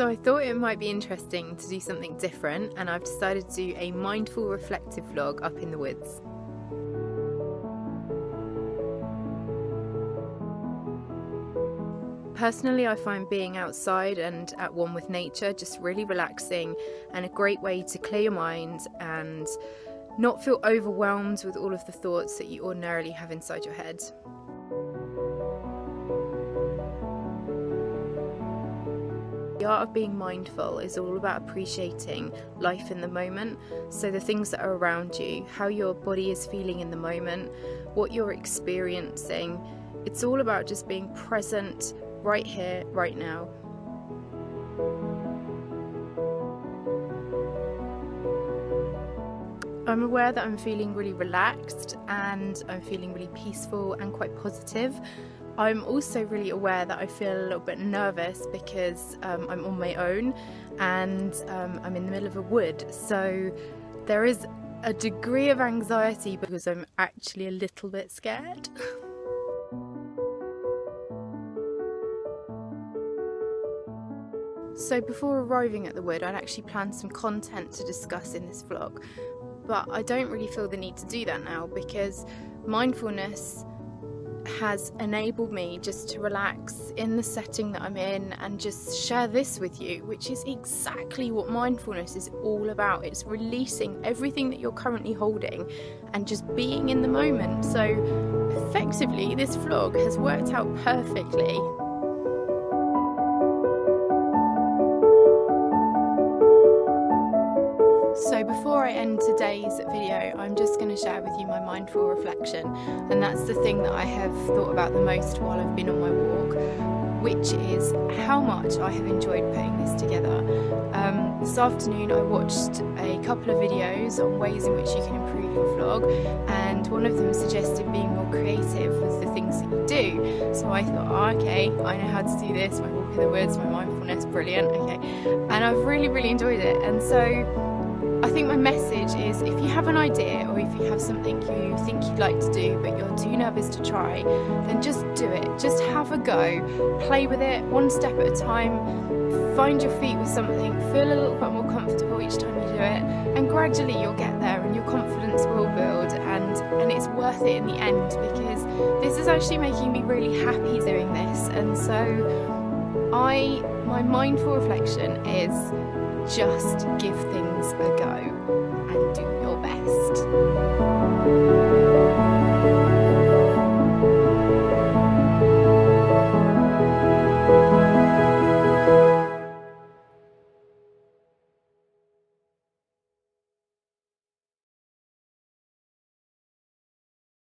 So I thought it might be interesting to do something different, and I've decided to do a mindful reflective vlog up in the woods. Personally, I find being outside and at one with nature just really relaxing and a great way to clear your mind and not feel overwhelmed with all of the thoughts that you ordinarily have inside your head. The art of being mindful is all about appreciating life in the moment, so the things that are around you, how your body is feeling in the moment, what you're experiencing. It's all about just being present right here, right now. I'm aware that I'm feeling really relaxed and I'm feeling really peaceful and quite positive. I'm also really aware that I feel a little bit nervous because I'm on my own and I'm in the middle of a wood, so there is a degree of anxiety because I'm actually a little bit scared. So before arriving at the wood, I'd actually planned some content to discuss in this vlog, but I don't really feel the need to do that now because mindfulness has enabled me just to relax in the setting that I'm in and just share this with you, which is exactly what mindfulness is all about. It's releasing everything that you're currently holding and just being in the moment. So effectively, this vlog has worked out perfectly. So before I end today's video, I'm just going to share with you my mindful reflection, and that's the thing that I have thought about the most while I've been on my walk, which is how much I have enjoyed putting this together. This afternoon I watched a couple of videos on ways in which you can improve your vlog, and one of them suggested being more creative with the things that you do. So I thought, oh, okay, I know how to do this, my walk in the woods, my mindfulness, brilliant, okay. And I've really enjoyed it, and so I think my message is, if you have an idea or if you have something you think you'd like to do but you're too nervous to try, then just do it. Just have a go, play with it one step at a time, find your feet with something, feel a little bit more comfortable each time you do it, and gradually you'll get there and your confidence will build, and it's worth it in the end, because this is actually making me really happy doing this. And so my mindful reflection is, just give things a go and do your best.